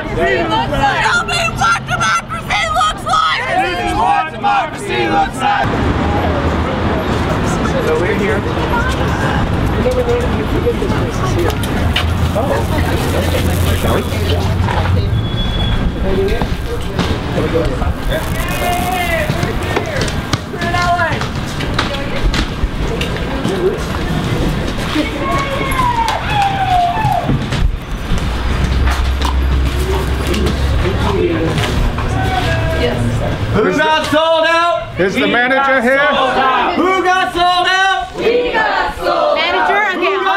Tell me what democracy looks like! This is what democracy looks like! So we're here. You never know if you forget this place is here. Oh. Shall we? Can we do this? Can we go here? Hey, we're here! We're in LA! Yes. Who got sold out? Is the manager here? Who got sold out? We got sold out. Manager, okay, hold on.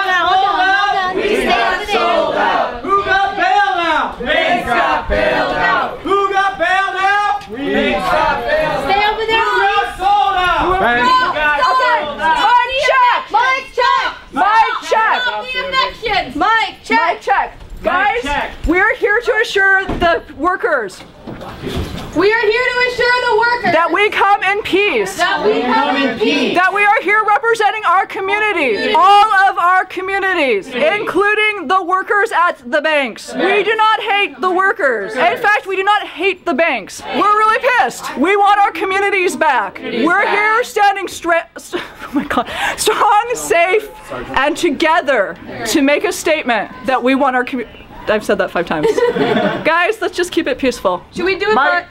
We got sold out. Who got bailed out? They got bailed out. Who got bailed out? We got bailed out. Stay over there. Who got sold out? Who got sold out? Mike check. Mike check. Mike check. Stop the evictions. Mike check. Mike check. Guys, we're here to assure the workers. We are here to assure the workers that we come in peace. That we come in peace. That we are here representing our community. All of our communities, including the workers at the banks. We do not hate the workers. In fact, we do not hate the banks. We're really pissed. We want our communities back. We're here standing strong, safe, and together to make a statement that we want our community. I've said that 5 times. Guys, let's just keep it peaceful. Should we do it? Mic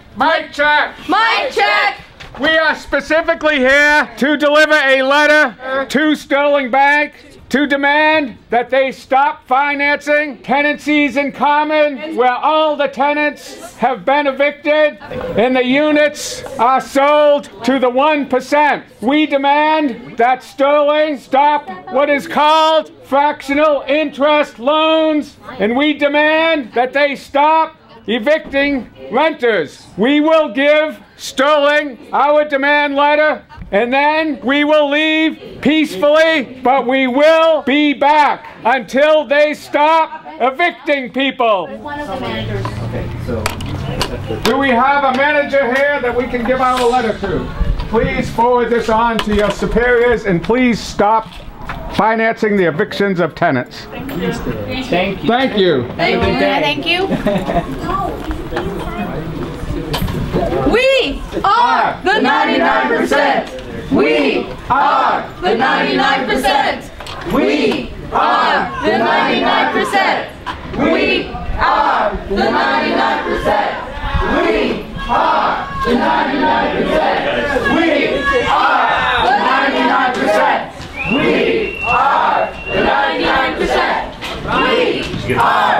check! Mic check! We are specifically here to deliver a letter to Sterling Bank to demand that they stop financing tenancies in common where all the tenants have been evicted and the units are sold to the 1%. We demand that Sterling stop what is called fractional interest loans, and we demand that they stop evicting renters. We will give Sterling our demand letter, and then we will leave peacefully, but we will be back until they stop evicting people. Do we have a manager here that we can give our letter to? Please forward this on to your superiors, and please stop financing the evictions of tenants. Thank you. Thank you. Thank you. Thank you. We are the 99%. We are the 99%. We are the 99%. We are the 99%. We are the 99%. We are the 99%. We are the 99%. We are the 99%. We are